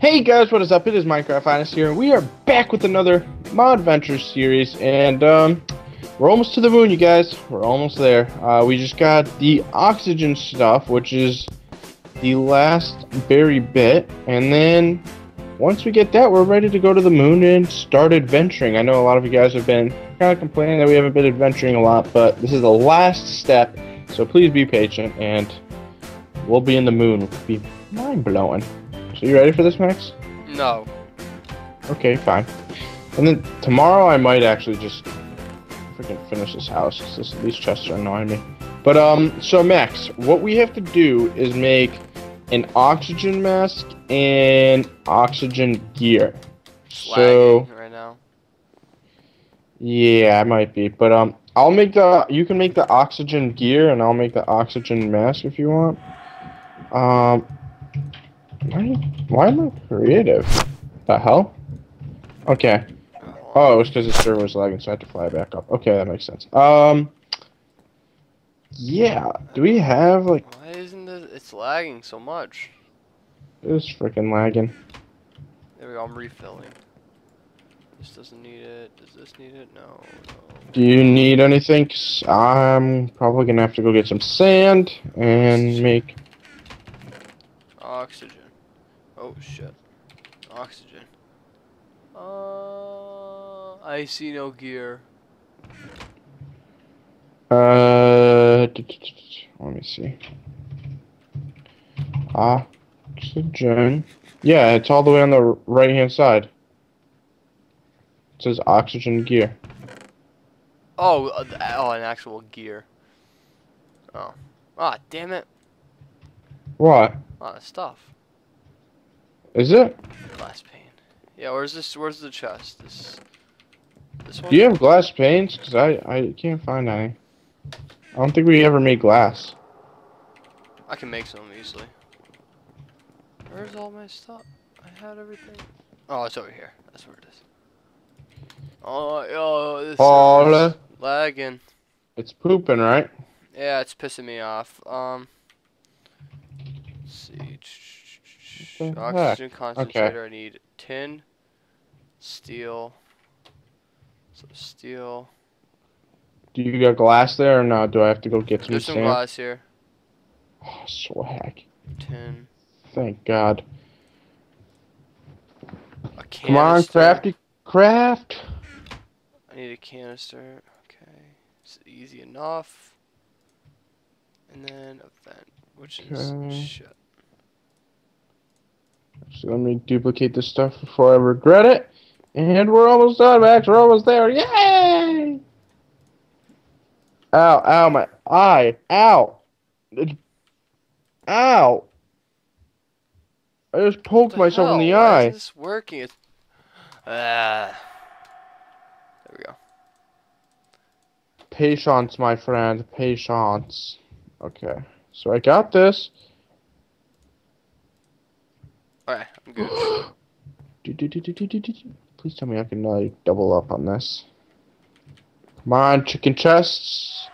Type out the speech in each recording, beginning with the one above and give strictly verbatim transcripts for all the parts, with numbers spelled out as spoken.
Hey guys, what is up? It is Minecraft Finest here, and we are back with another Modventures series, and um, we're almost to the moon, you guys. We're almost there. Uh, we just got the oxygen stuff, which is the last berry bit, and then once we get that, we're ready to go to the moon and start adventuring. I know a lot of you guys have been kind of complaining that we haven't been adventuring a lot, but this is the last step, so please be patient, and we'll be in the moon. It'll be mind-blowing. So you ready for this, Max? No. Okay, fine. And then tomorrow I might actually just freaking finish this house. This, these chests are annoying me. But, um, so Max, what we have to do is make an oxygen mask and oxygen gear. So, right now. Yeah, I might be. But, um, I'll make the, you can make the oxygen gear and I'll make the oxygen mask if you want. Um... Why, why am I creative? The hell? Okay. Oh, it was because the server was lagging, so I had to fly back up. Okay, that makes sense. Um. Yeah. Do we have like? Why isn't it? It's lagging so much. It's freaking lagging. There we go. I'm refilling. This doesn't need it. Does this need it? No. no. Do you need anything? 'Cause I'm probably gonna have to go get some sand and make oxygen. Oh shit. Oxygen. Uh, I see no gear. Uh, let me see. Oxygen. Yeah, it's all the way on the right hand side. It says oxygen gear. Oh, uh, oh, an actual gear. Oh. Ah, damn it. What? A lot of stuff. Is it? Glass pane. Yeah, where's this? Where's the chest? This. This one. Do you have glass panes? Cause I I can't find any. I don't think we ever made glass. I can make some easily. Where's all my stuff? I had everything. Oh, it's over here. That's where it is. Oh, oh, this all is lagging. It's pooping, right? Yeah, it's pissing me off. Um. Let's see. Oxygen concentrator. Okay. I need tin, steel, some steel. Do you got glass there or no? Do I have to go get some? There's some sand? glass here. Oh, swag. Tin. Thank God. A canister. Come on, crafty craft. I need a canister. Okay, it's easy enough. And then a vent, which is okay. Shit. So let me duplicate this stuff before I regret it. And we're almost done, Max. We're almost there. Yay! Ow, ow, my eye. Ow. Ow. I just poked myself hell? in the Why eye. Is this working? It's... Uh... There we go. Patience, my friend. Patience. Okay. So I got this. Alright, I'm good. Please tell me I can uh, double up on this. Come on, chicken chests.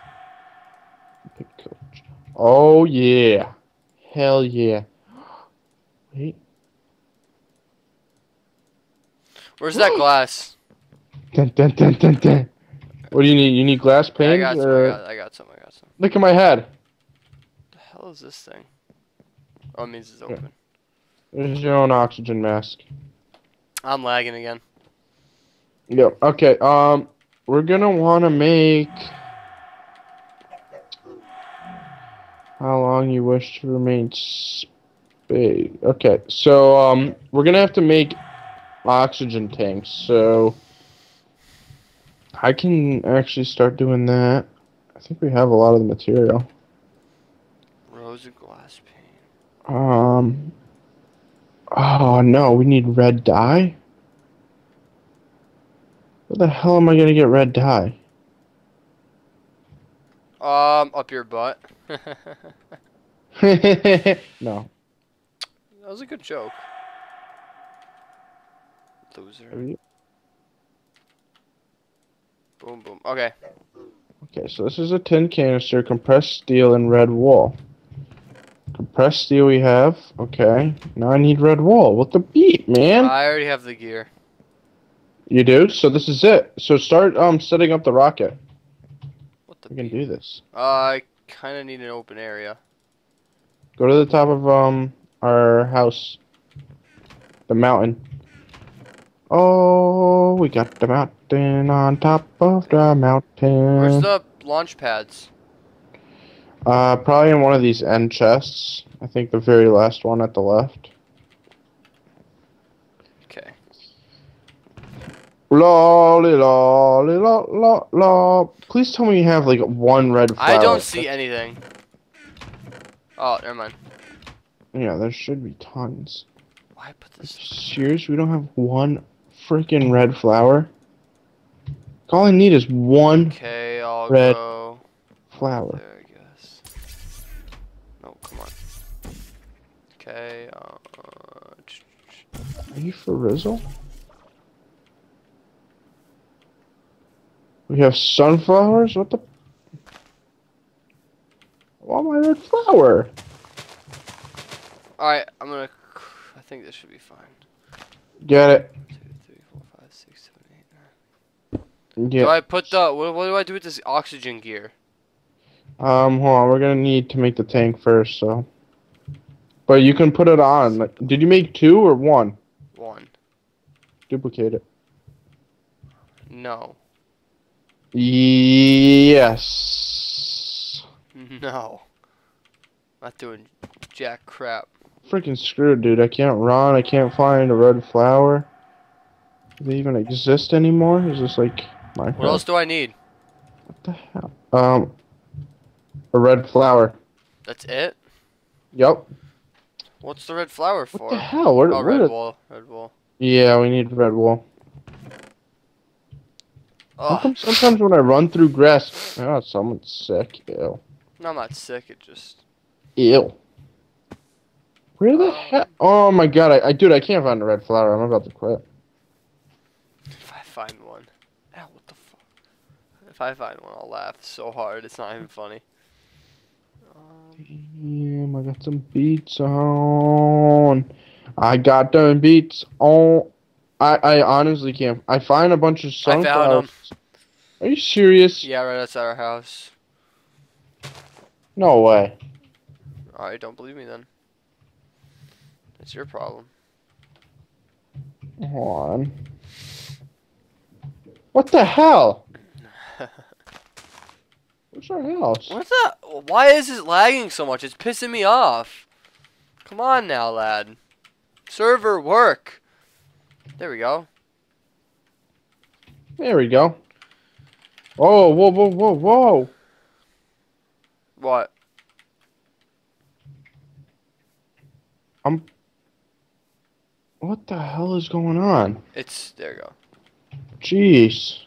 Oh yeah. Hell yeah. Wait. Where's that glass? Dun, dun, dun, dun, dun. What do you need? You need glass panes? Yeah, I, got some, I, got, I got some, I got some. Look at my head. What the hell is this thing? Oh, it means it's open. Yeah. There's your own oxygen mask. I'm lagging again. Yep. Okay. Um, we're gonna wanna make. How long you wish to remain space? Okay. So um, we're gonna have to make oxygen tanks. So I can actually start doing that. I think we have a lot of the material. Rows of glass pane. Um. Oh no, we need red dye? Where the hell am I gonna get red dye? Um, up your butt. No. That was a good joke. Loser. Boom, boom. Okay. Okay, so this is a tin canister, compressed steel, and red wool. Press steel we have. Okay. Now I need red wool. What the beat, man? I already have the gear. You do? So this is it. So start um setting up the rocket. What the We beat? Can do this. Uh, I kind of need an open area. Go to the top of um our house. The mountain. Oh, we got the mountain on top of the mountain. Where's the launch pads? Uh, probably in one of these end chests. I think the very last one at the left. Okay. Lolly, lolly, la, la, la. Please tell me you have like one red flower. I don't see anything. Oh, never mind. Yeah, there should be tons. Why put this? Serious? We don't have one freaking red flower. All I need is one okay, I'll red go flower. There, I guess. No, come on. Okay. Uh, Are you for Rizzle? We have sunflowers. What the? I want my red flower. All right, I'm gonna. I think this should be fine. Get it. two, three, four, five, six, seven, eight, nine. Yeah. Do I put the... What, what do I do with this oxygen gear? Um, hold on. We're going to need to make the tank first, so... But you can put it on. Like, did you make two or one? One. Duplicate it. No. Yes. No. Not doing jack crap. Freaking screwed, dude. I can't run. I can't find a red flower. Do they even exist anymore? Is this like Minecraft? What else do I need? What the hell? Um, a red flower. That's it? Yep. What's the red flower for? What the hell? Where, oh, where red wool. Red wool. Yeah, we need red wool. Oh. How come sometimes when I run through grass, oh, someone's sick. Ew. No, I'm not sick. It just. Ew. Where the heck? Oh my god, I, I dude, I can't find a red flower. I'm about to quit. If I find one. Ow, what the fuck? If I find one, I'll laugh so hard. It's not even funny. Damn, I got some beats on. I got them beats on. I, I honestly can't. I find a bunch of sunflowers. I found them. Are you serious? Yeah, right outside our house. No way. Alright, don't believe me then. It's your problem. Hold on. What the hell? Where's our house? What's that? Why is it lagging so much? It's pissing me off. Come on now, lad. Server work. There we go. There we go. Oh, whoa, whoa, whoa, whoa. What? I'm... What the hell is going on? It's... There you go. Jeez.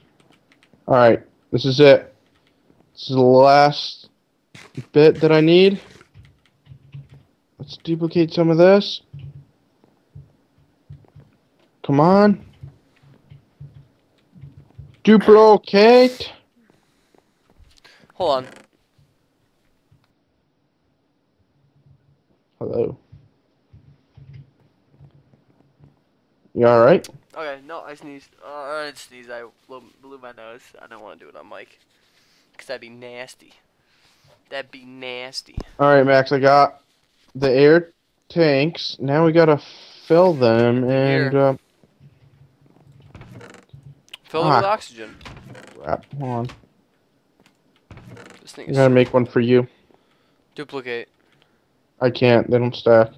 Alright. This is it. This is the last bit that I need. Let's duplicate some of this. Come on. Duplicate. Hold on. Hello. You alright? Okay, no, I sneezed. Uh, I didn't sneeze, I blew, blew my nose. I don't want to do it on mic. Because that'd be nasty. That'd be nasty. Alright, Max, I got the air tanks. Now we gotta fill them and... Uh, fill them ah. with oxygen. Crap, hold on. This thing is... I'm gonna make one for you. Duplicate. I can't, they don't stack.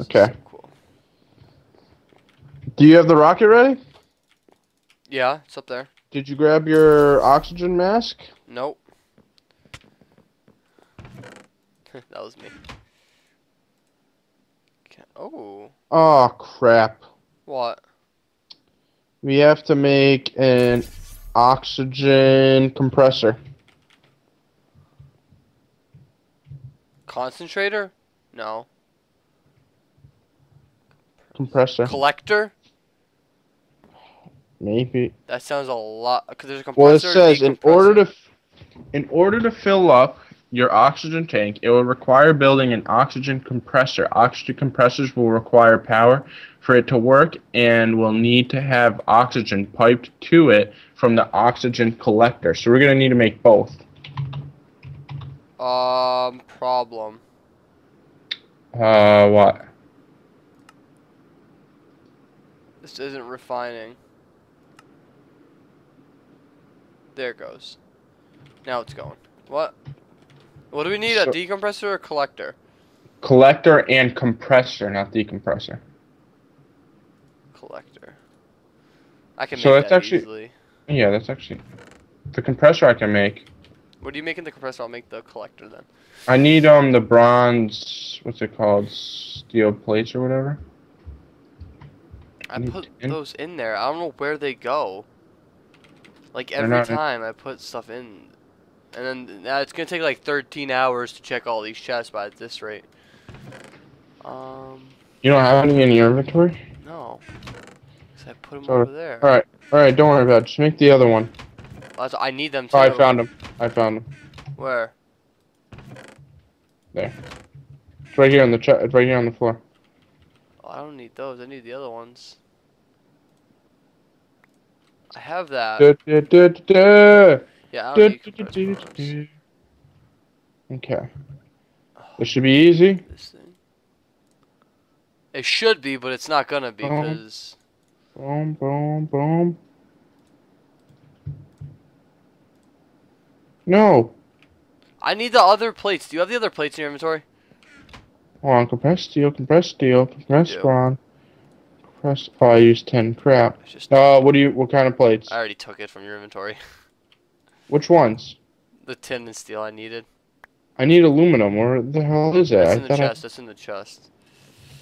Okay. Do you have the rocket ready? Yeah, it's up there. Did you grab your oxygen mask? Nope. That was me. Can't, oh. Oh, crap. What? We have to make an oxygen compressor. Concentrator? No. Compressor. Collector? Maybe. That sounds a lot. Cause there's a compressor. Well, it says in order to, in order to fill up your oxygen tank, it will require building an oxygen compressor. Oxygen compressors will require power for it to work and will need to have oxygen piped to it from the oxygen collector. So we're going to need to make both. Um, problem. Uh, what? This isn't refining. There it goes. Now it's going. What? What do we need, a decompressor or collector? Collector and compressor, not decompressor. Collector. I can so make that's that actually, easily. Yeah, that's actually... The compressor I can make. What do you make in the compressor? I'll make the collector then. I need um the bronze... What's it called? Steel plates or whatever? I, I put tin. those in there. I don't know where they go. Like every time I put stuff in... And then now it's gonna take like thirteen hours to check all these chests by at this rate. Um. You don't have any in your inventory? No. Cause I put them Sorry. over there. All right, all right. Don't worry about it. Just make the other one. Well, I need them too. Oh, I found them. I found them. Where? There. It's right here on the chest. It's right here on the floor. Oh, I don't need those. I need the other ones. I have that. Da, da, da, da, da. Yeah, do, do, do, do, do. Okay. Oh, this should be easy. This thing. It should be, but it's not gonna be because. Boom, boom, boom. No. I need the other plates. Do you have the other plates in your inventory? Hold on, compressed steel, compressed steel, compressed bronze. Compressed. Oh, I used ten. Crap. Uh, what do you? What kind of plates? I already took it from your inventory. Which ones? The tin and steel I needed. I need aluminum. Where the hell is that? That's in the chest. I... That's in the chest.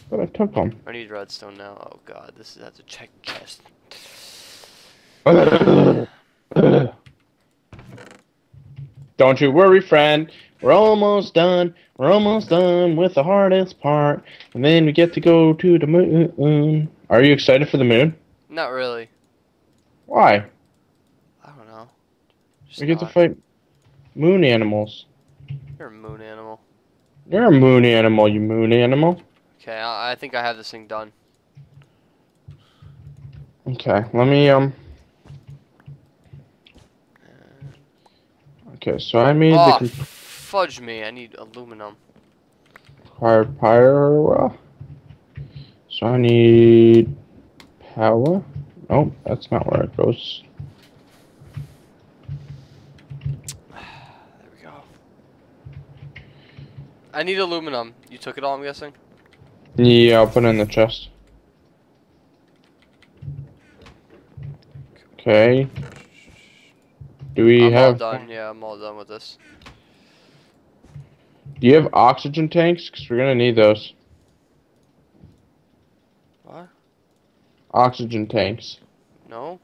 But I took them. I need redstone now. Oh god, this is I have to check the chest. Don't you worry, friend. We're almost done. We're almost done with the hardest part, and then we get to go to the moon. Are you excited for the moon? Not really. Why? Just we get not. to fight moon animals. You're a moon animal. You're a moon animal, you moon animal. Okay, I, I think I have this thing done. Okay, let me, um... Okay, so I made oh, the... fudge me, I need aluminum. Pyro... So I need... power? Nope, that's not where it goes. I need aluminum. You took it all, I'm guessing? Yeah, I'll put it in the chest. Okay. Do we I'm have... I'm all done, yeah, I'm all done with this. Do you have oxygen tanks? Because we're going to need those. What? Oxygen tanks. No.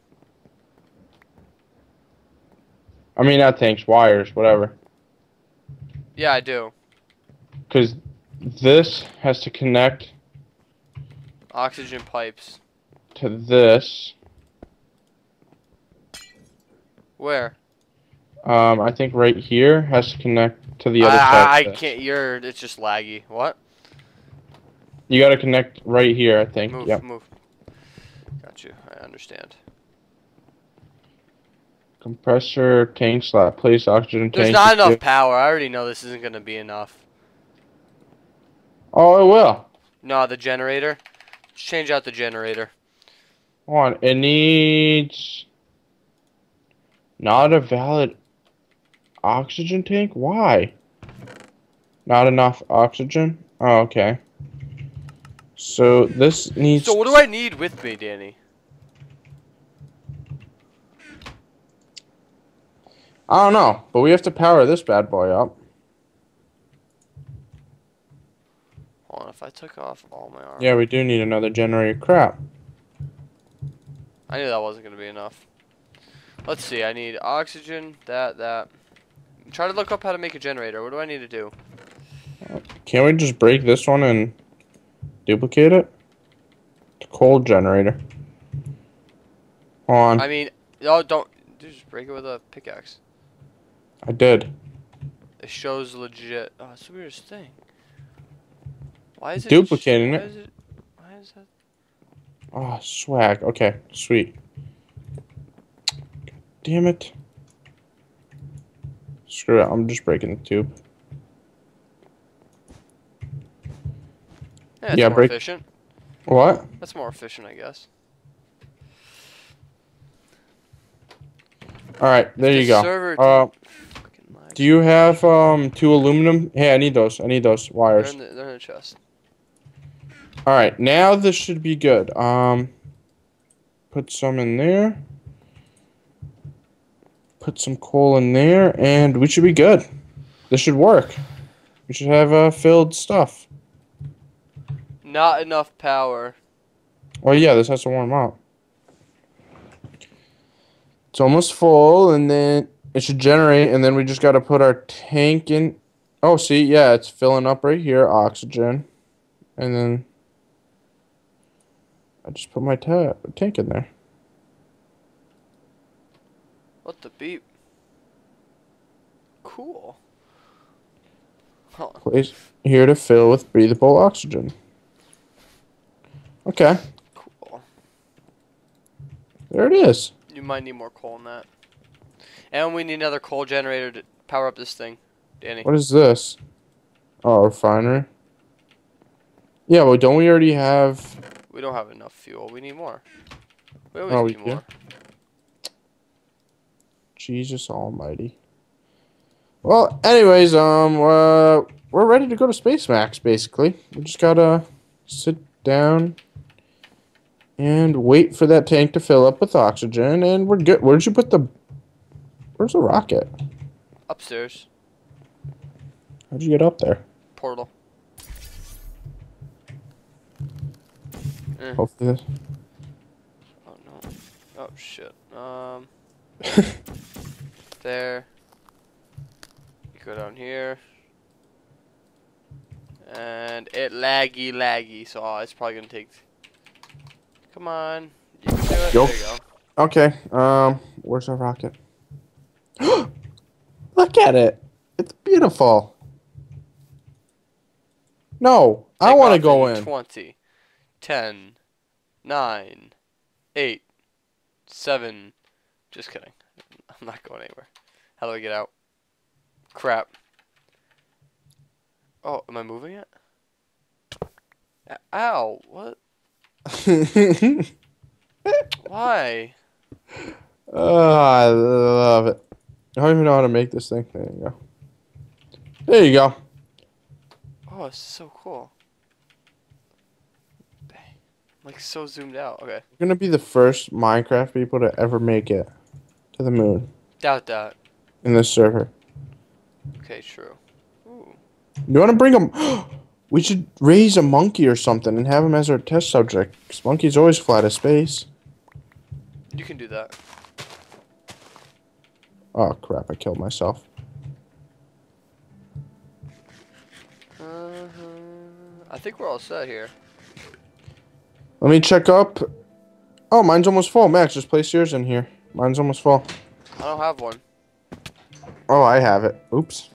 I mean, not tanks, wires, whatever. Yeah, I do. Because this has to connect oxygen pipes to this. Where? Um, I think right here has to connect to the other I, side. I, I can't. You're. It's just laggy. What? You got to connect right here. I think. Move. Yep. Move. Got you. I understand. Compressor tank slot. Place oxygen tank. There's not enough power. I already know this isn't going to be enough. Oh, it will. No, the generator. Let's change out the generator. Hold on, it needs... Not a valid oxygen tank? Why? Not enough oxygen? Oh, okay. So, this needs... So, what do I need with me, Danny? I don't know, but we have to power this bad boy up. If I took off all my armor. Yeah, we do need another generator. Crap. I knew that wasn't going to be enough. Let's see. I need oxygen, that, that. Try to look up how to make a generator. What do I need to do? Can't we just break this one and duplicate it? The coal generator. Hold on. I mean, no, don't. Just break it with a pickaxe. I did. It shows legit. Oh, it's the weirdest thing. Why is it duplicating it? Why is it? Why is that? Oh, swag. Okay, sweet. God damn it. Screw it. I'm just breaking the tube. Yeah, that's yeah, more break. efficient. What? That's more efficient, I guess. All right, there you go. Uh, do you have um two aluminum? Hey, I need those. I need those wires. They're in the, they're in the chest. All right, now this should be good. Um, put some in there. Put some coal in there, and we should be good. This should work. We should have uh, filled stuff. Not enough power. Well, yeah, this has to warm up. It's almost full, and then it should generate, and then we just got to put our tank in. Oh, see, yeah, it's filling up right here, oxygen. And then I just put my ta tank in there. What the beep? Cool. Huh. Place here to fill with breathable oxygen. Okay. Cool. There it is. You might need more coal in that. And we need another coal generator to power up this thing, Danny. What is this? Oh, refinery. Yeah, well, don't we already have... We don't have enough fuel. We need more. We always oh, need we more. Do? Jesus almighty. Well, anyways, um, uh, we're ready to go to Space Max, basically. We just gotta sit down and wait for that tank to fill up with oxygen, and we're good. Where'd you put the... Where's the rocket? Upstairs. How'd you get up there? Portal. Eh. Hopefully this... Oh, no. Oh, shit. Um... there. You go down here. And it laggy, laggy, so oh, it's probably gonna take... Come on. You can do it. Yo. There you go. Okay. Um, where's our rocket? Look at it. It's beautiful. No, Take I want to go in. twenty, ten, nine, eight, seven. Just kidding. I'm not going anywhere. How do I get out? Crap. Oh, am I moving it? Ow. What? Why? Oh, I love it. I don't even know how to make this thing. There you go. There you go. Oh, it's so cool. Dang. Like, so zoomed out. Okay. We're gonna be the first Minecraft people to ever make it to the moon. Doubt that. In this server. Okay, true. Ooh. You wanna bring them? We should raise a monkey or something and have him as our test subject. Because monkeys always fly to space. You can do that. Oh, crap. I killed myself. Uh-huh. I think we're all set here. Let me check up. Oh, mine's almost full. Max, just place yours in here. Mine's almost full. I don't have one. Oh, I have it. Oops.